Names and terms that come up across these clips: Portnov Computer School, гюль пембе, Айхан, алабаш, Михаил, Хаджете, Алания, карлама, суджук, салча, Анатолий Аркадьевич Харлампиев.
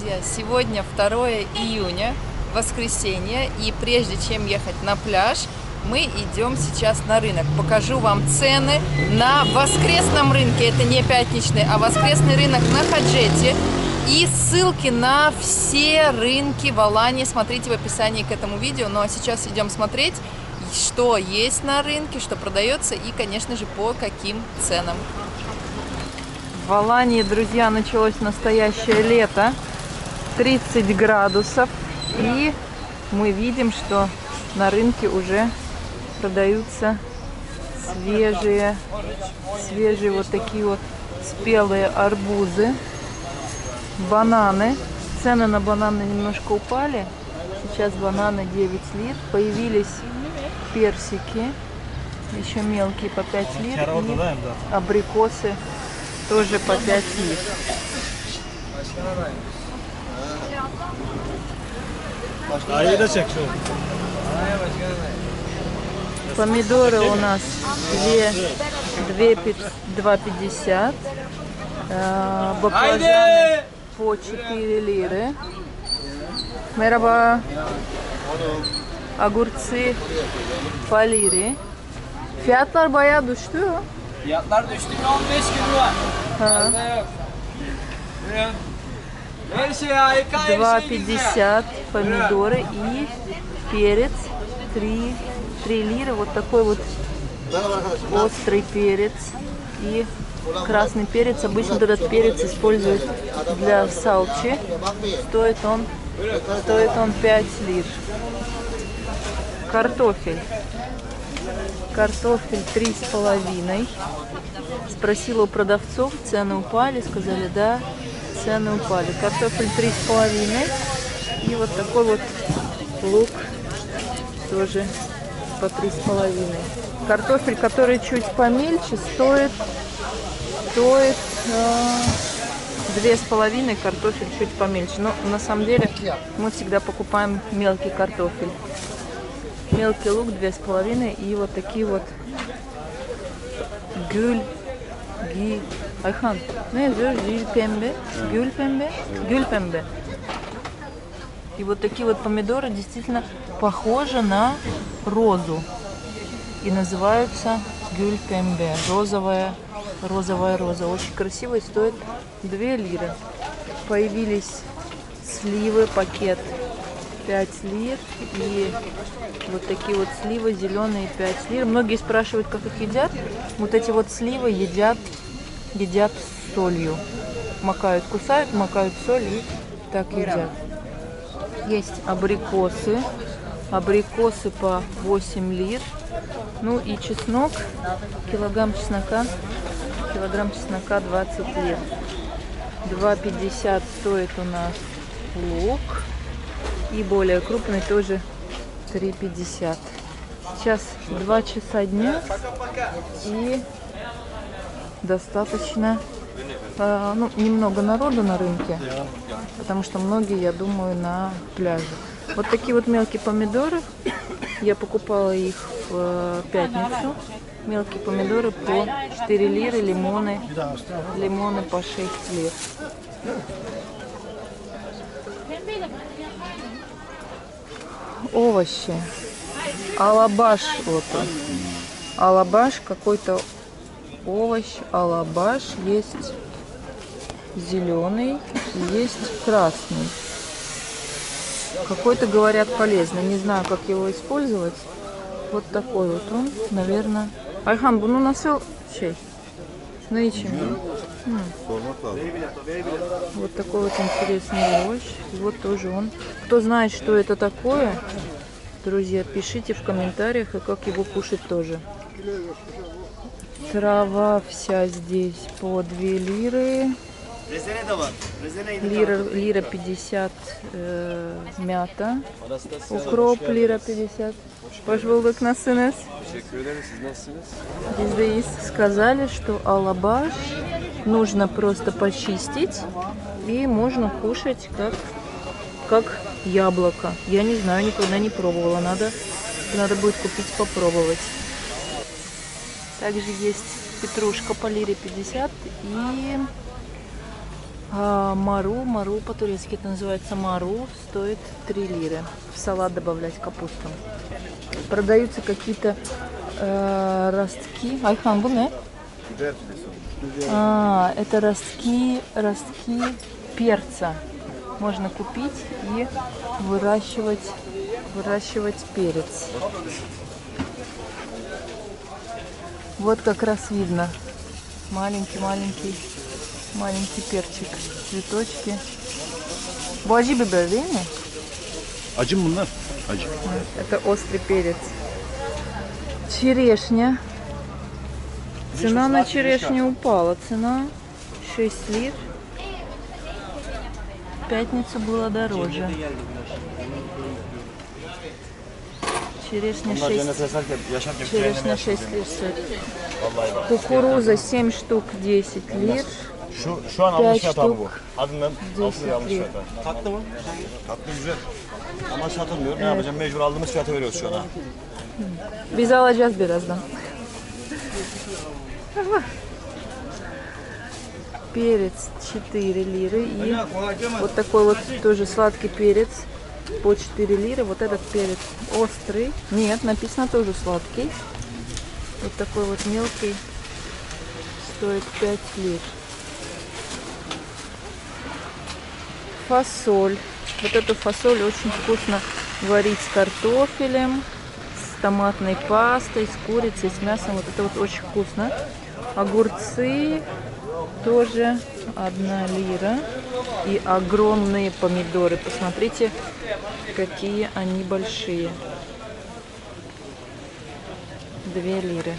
друзья, сегодня 2 июня, воскресенье, и прежде чем ехать на пляж, мы идем сейчас на рынок. Покажу вам цены на воскресном рынке, это не пятничный, а воскресный рынок на Хаджете. И ссылки на все рынки в Алании смотрите в описании к этому видео. Ну а сейчас идем смотреть, что есть на рынке, что продается и, конечно же, по каким ценам. В Алании, друзья, началось настоящее лето, 30 градусов. И мы видим, что на рынке уже продаются свежие вот такие вот спелые арбузы. Бананы. Цены на бананы немножко упали. Сейчас бананы 9 лир. Появились персики. Еще мелкие по 5 лир. И абрикосы тоже по 5 лир. Помидоры у нас 2,50. Баклажаны по 4 лиры. Мераба. Огурцы по лире. Fiyatlar bayağı düştü. Fiyatlar düştü. 15 kilo var. Her şey harika. 2,50 помидоры и перец 3 лиры. Вот такой вот острый перец и красный перец. Обычно этот перец используют для салчи. Стоит он 5 лир. Картофель 3,5. Спросила у продавцов, цены упали. Сказали, да, цены упали. Картофель 3,5. И вот такой вот лук тоже по 3,5. Картофель, который чуть помельче, стоит 2,5, картофель чуть помельче. Но на самом деле мы всегда покупаем мелкий картофель. Мелкий лук 2,5 и вот такие вот гюль. Айхан. Гюль пембе. И вот такие вот помидоры действительно похожи на розу. И называются гюль пембе. Розовая роза. Очень красиво и стоит 2 лиры. Появились сливы, пакет 5 лир. И вот такие вот сливы зеленые 5 лир. Многие спрашивают, как их едят. Вот эти вот сливы едят с солью. Макают, кусают, макают соль и так едят. Есть абрикосы. Абрикосы по 8 лир. Ну и чеснок. Килограмм чеснока 20 лир. 2,50 стоит у нас лук. И более крупный тоже 3,50. Сейчас 2 часа дня и достаточно, ну, немного народу на рынке, потому что многие, я думаю, на пляже. Вот такие вот мелкие помидоры, я покупала их в пятницу. Мелкие помидоры по 4 лиры, лимоны по 6 лир. Овощи. Алабаш. Вот он. Алабаш. Какой-то овощ. Алабаш. Есть зеленый. Есть красный. Какой-то, говорят, полезный. Не знаю, как его использовать. Вот такой вот он. Наверное. Айхан, ну насел чей? Наичем. Вот такой вот интересный овощ. Вот тоже он. Кто знает, что это такое, друзья, пишите в комментариях, и как его кушать тоже. Трава вся здесь по 2 лиры. Лира 50 мята. Укроп лира 50. Пожалуйста, насынес. Здесь сказали, что алабаш нужно просто почистить и можно кушать как яблоко. Я не знаю, никогда не пробовала. Надо будет купить, попробовать. Также есть петрушка по лире 50 и Мару по-турецки это называется мару, стоит 3 лиры. В салат добавлять капусту. Продаются какие-то ростки. Айхан, бумэ? А, это ростки перца. Можно купить и выращивать перец. Вот как раз видно. Маленький перчик, цветочки. Bu acı biber değil mi? Acı mı bunlar? Acı. Это острый перец. Черешня. Цена на черешню упала. Цена 6 лир. В пятницу было дороже. Черешня 6 лир стоит. Кукуруза 7 штук 10 лир. 5 штук 10 лир. Biz alacağız birazdan. Перец 4 лиры. И вот такой вот тоже сладкий перец по 4 лиры. Вот этот перец острый. Нет, написано тоже сладкий. Вот такой вот мелкий. Стоит 5 лир. Фасоль. Вот эту фасоль очень вкусно варить с картофелем, с томатной пастой, с курицей, с мясом. Вот это вот очень вкусно. Огурцы тоже 1 лира. И огромные помидоры. Посмотрите, какие они большие. 2 лиры.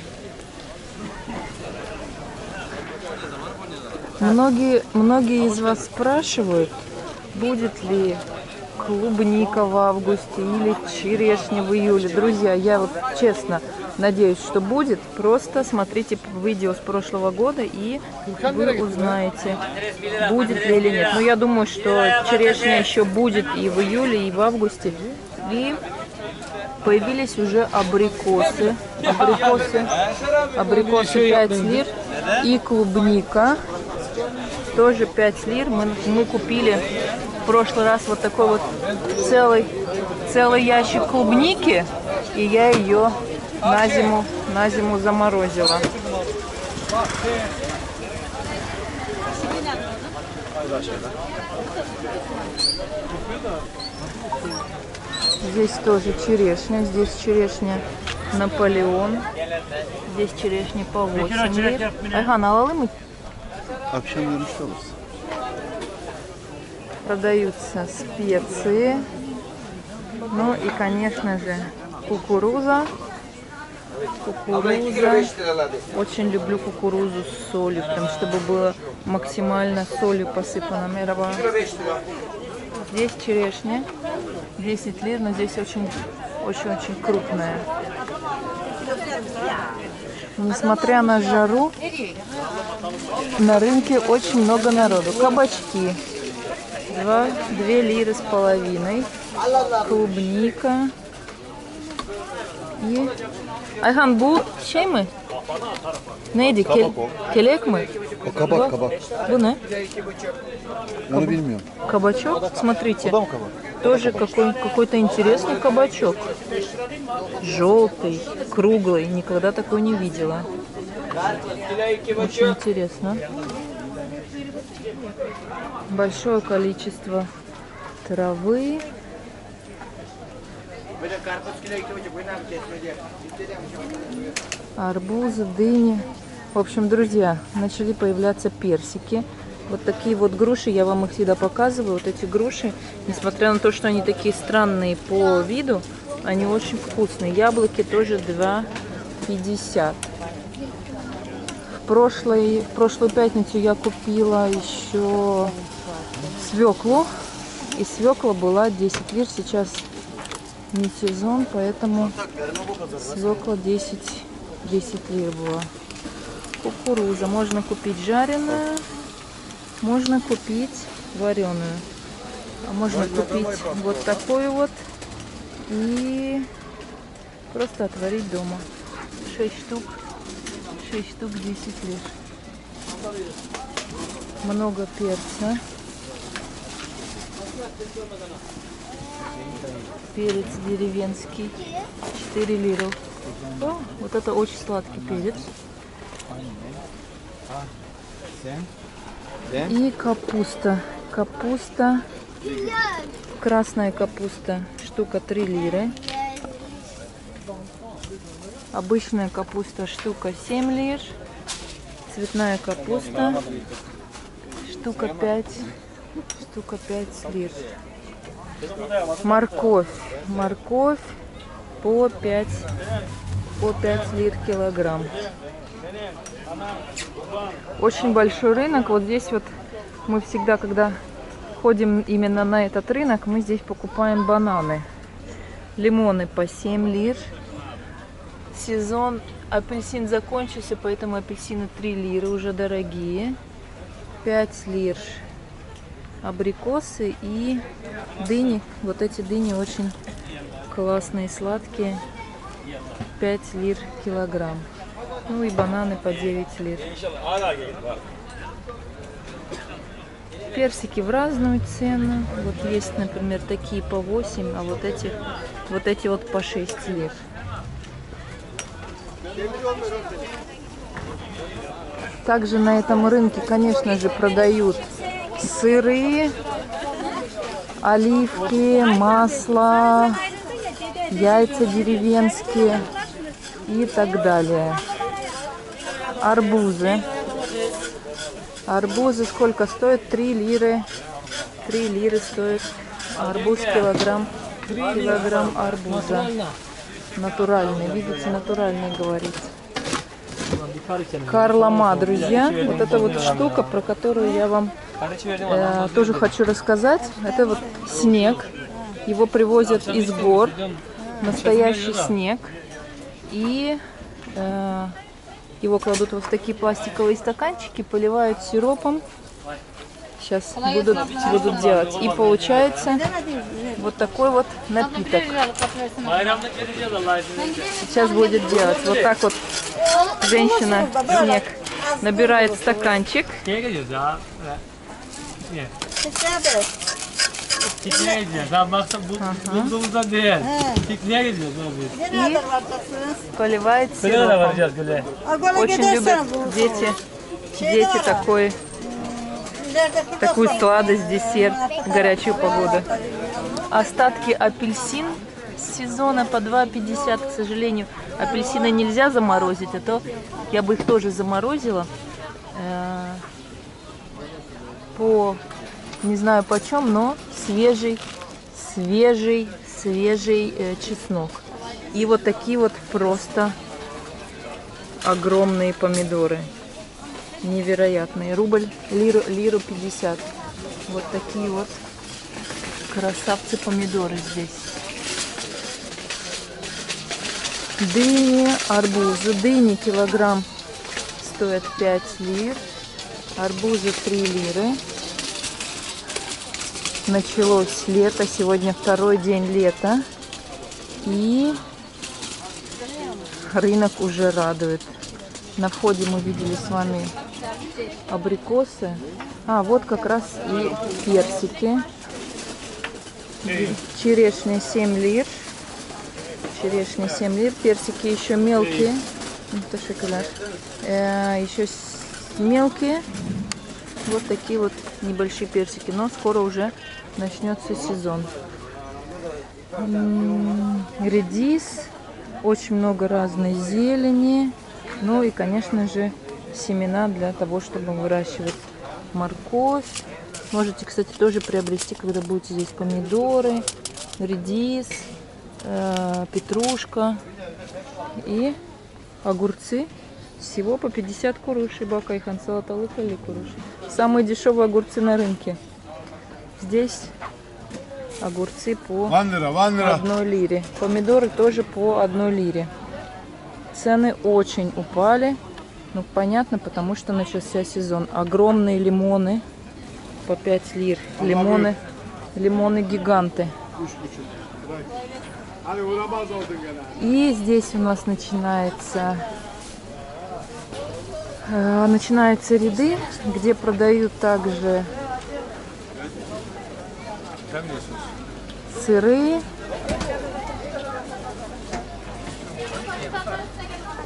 Многие из вас спрашивают, будет ли клубника в августе или черешня в июле. Друзья, я вот честно надеюсь, что будет. Просто смотрите видео с прошлого года, и вы узнаете, будет ли или нет. Но я думаю, что черешня еще будет и в июле, и в августе. И появились уже абрикосы. Абрикосы 5 лир. И клубника тоже 5 лир. Мы купили в прошлый раз вот такой вот целый ящик клубники, и я ее на зиму заморозила. Здесь тоже черешня, здесь черешня Наполеон, здесь черешня по 8 лир. Айхан, алалы мы? Продаются специи, ну и, конечно же, кукуруза. Очень люблю кукурузу с солью, прям чтобы было максимально солью посыпано. Здесь черешня 10 лир, но здесь очень-очень крупная. Несмотря на жару, на рынке очень много народу. Кабачки 2 лиры с половиной, клубника. И Айхан, бу şey mi? Neydi? Kelek mi? Kabak. Bu ne? Onu bilmiyorum. Кабачок, смотрите. Тоже какой-то интересный кабачок. Желтый, круглый. Никогда такой не видела. Очень интересно. Большое количество травы. Арбузы, дыни. В общем, друзья, начали появляться персики. Вот такие вот груши, я вам их всегда показываю. Вот эти груши, несмотря на то, что они такие странные по виду, они очень вкусные. Яблоки тоже 2,50. В прошлую пятницу я купила еще свеклу. И свекла была 10 лир. Сейчас не сезон, поэтому свекла 10 лир была. Кукуруза. Можно купить жареную, можно купить вареную. А можно купить вот такую вот и просто отварить дома. 6 штук 10 лир. Много перца. Перец деревенский. 4 лиры. О, вот это очень сладкий перец. И капуста. Капуста. Красная капуста. Штука 3 лиры. Обычная капуста. Штука 7 лир. Цветная капуста. Штука 5. Штука 5 лир. Морковь. Морковь по 5 лир килограмм. Очень большой рынок. Вот здесь вот мы всегда, когда ходим именно на этот рынок, мы здесь покупаем бананы. Лимоны по 7 лир. Сезон апельсин закончился, поэтому апельсины 3 лиры, уже дорогие. 5 лир. Абрикосы и дыни. Вот эти дыни очень классные, сладкие. 5 лир килограмм. Ну и бананы по 9 лир. Персики в разную цену. Вот есть, например, такие по 8, а вот эти по 6 лир. Также на этом рынке, конечно же, продают сыры, оливки, масло, яйца деревенские и так далее. Арбузы. Арбузы сколько стоят? 3 лиры. 3 лиры стоит арбуз, килограмм арбуза. Натуральный, видите, натуральный говорит. Карлама, друзья, вот эта вот штука, про которую я вам тоже хочу рассказать. Это вот снег, его привозят из гор, настоящий снег, и его кладут вот в такие пластиковые стаканчики, поливают сиропом. Сейчас будут делать. И получается вот такой вот напиток. Сейчас будет делать. Вот так вот женщина снег набирает стаканчик. И поливает сиропом. Очень любят дети такую сладость, десерт, горячую погоду. Остатки апельсин с сезона по 2,50. К сожалению, апельсины нельзя заморозить, а то я бы их тоже заморозила. По, не знаю почем, но свежий чеснок. И вот такие вот просто огромные помидоры. Невероятный. Рубль, лиру 50. Вот такие вот красавцы помидоры здесь. Дыни, арбузы. Дыни килограмм стоят 5 лир. Арбузы 3 лиры. Началось лето. Сегодня второй день лета. И рынок уже радует. На входе мы видели с вами абрикосы. А, вот как раз и персики. Черешня 7 лир. Черешня 7 лир. Персики еще мелкие. Это шоколад. Еще мелкие. Вот такие вот небольшие персики. Но скоро уже начнется сезон. Редис. Очень много разной зелени. Ну и, конечно же, семена для того, чтобы выращивать морковь. Можете, кстати, тоже приобрести, когда будете здесь, помидоры, редис, петрушка и огурцы. Всего по 50 куруши. Бака и хансалаталыка или куруши. Самые дешевые огурцы на рынке. Здесь огурцы по 1 лире. Помидоры тоже по 1 лире. Цены очень упали, ну понятно, потому что начался сезон. Огромные лимоны по 5 лир, лимоны-гиганты. И здесь у нас начинается начинаются ряды, где продают также сыры,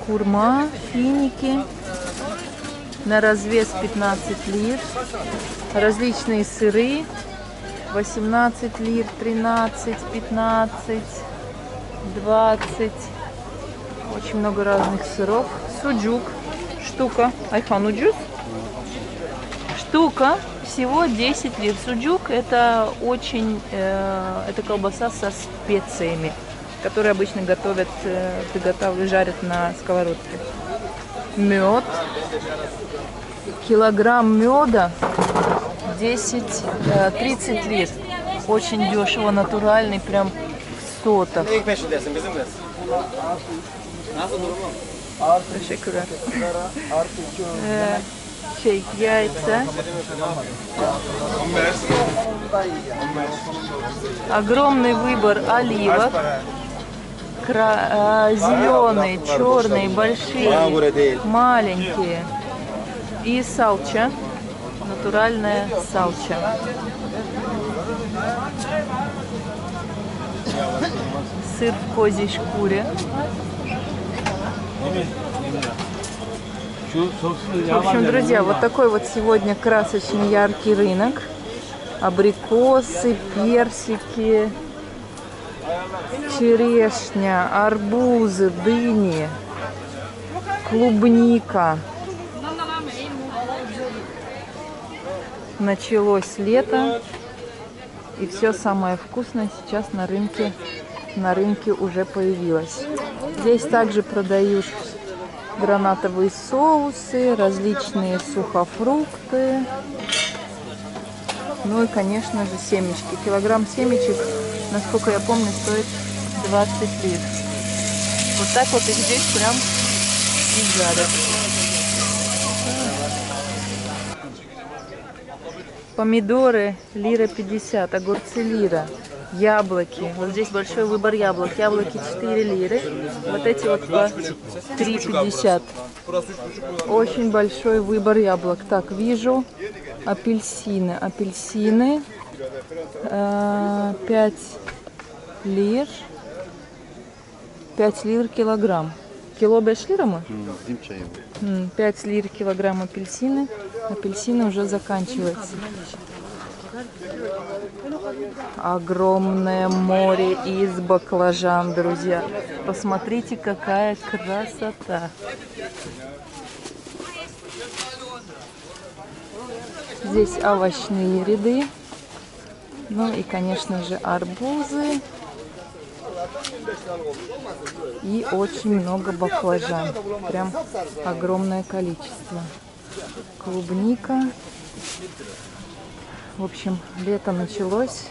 курма, финики на развес 15 лир, различные сыры 18 лир, 13, 15, 20, очень много разных сыров. Суджук, штука, Айхан уджук, штука всего 10 лир. Суджук это очень, это колбаса со специями, которые обычно готовят, приготавливают, жарят на сковородке. Мед, килограмм меда 30 лир, очень дешево, натуральный, прям в сотах. Шейк, яйца. Огромный выбор оливок. Зеленые, черные, большие, маленькие. И салча. Натуральная салча. Сыр в козьей шкуре. В общем, друзья, вот такой вот сегодня красочный яркий рынок. Абрикосы, персики, черешня, арбузы, дыни, клубника. Началось лето, и все самое вкусное сейчас на рынке уже появилось. Здесь также продают гранатовые соусы, различные сухофрукты, ну и, конечно же, семечки. Килограмм семечек, насколько я помню, стоит 20 лир. Вот так вот их здесь прям и жарят. Помидоры лира 50, огурцы лира. Яблоки. Вот здесь большой выбор яблок. Яблоки 4 лиры. Вот эти вот по 3,50. Очень большой выбор яблок. Так, вижу апельсины. Апельсины 5 лир. 5 лир килограмм. Кило 5 лир мы? 5 лир килограмм апельсины. Апельсины уже заканчиваются. Огромное море из баклажан, друзья. Посмотрите, какая красота. Здесь овощные ряды. Ну и, конечно же, арбузы. И очень много баклажан. Прям огромное количество. Клубника. В общем, лето началось,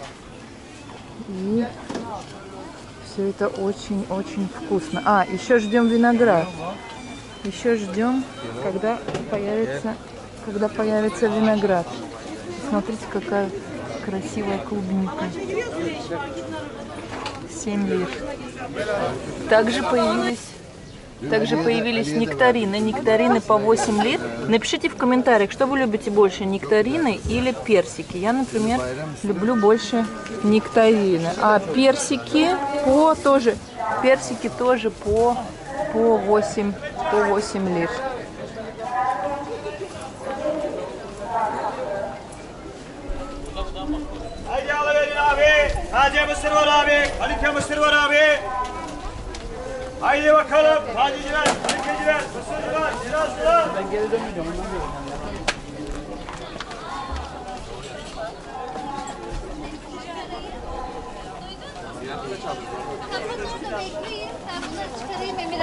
и все это очень-очень вкусно. А, еще ждем виноград. Еще ждем, когда появится виноград. Смотрите, какая красивая клубника. 7 лир. Также появились нектарины. Нектарины по 8 лир. Напишите в комментариях, что вы любите больше, нектарины или персики. Я, например, люблю больше нектарины. А персики тоже по 8 лир. Haydi bakalım, hadiciler, harekeciler, mısırcılar, cirazcılar. Ben geri dönmeyeceğim, ondan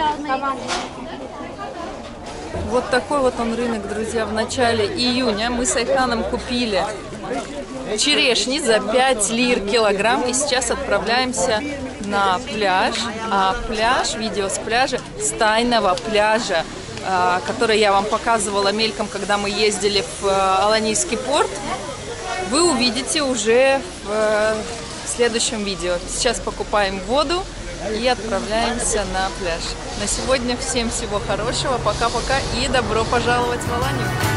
diyorum. Вот такой вот он рынок, друзья, в начале июня. Мы с Айханом купили черешни за 5 лир килограмм, и сейчас отправляемся на пляж. А пляж, видео с пляжа, с тайного пляжа, который я вам показывала мельком, когда мы ездили в Аланийский порт, вы увидите уже в следующем видео. Сейчас покупаем воду и отправляемся на пляж. На сегодня всем всего хорошего, пока-пока и добро пожаловать в Аланию!